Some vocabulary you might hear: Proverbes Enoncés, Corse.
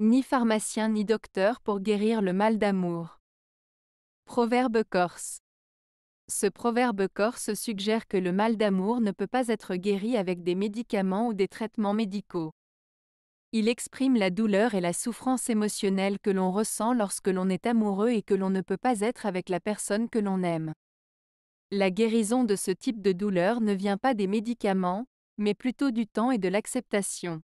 Ni pharmacien ni docteur pour guérir le mal d'amour. Proverbe corse. Ce proverbe corse suggère que le mal d'amour ne peut pas être guéri avec des médicaments ou des traitements médicaux. Il exprime la douleur et la souffrance émotionnelle que l'on ressent lorsque l'on est amoureux et que l'on ne peut pas être avec la personne que l'on aime. La guérison de ce type de douleur ne vient pas des médicaments, mais plutôt du temps et de l'acceptation.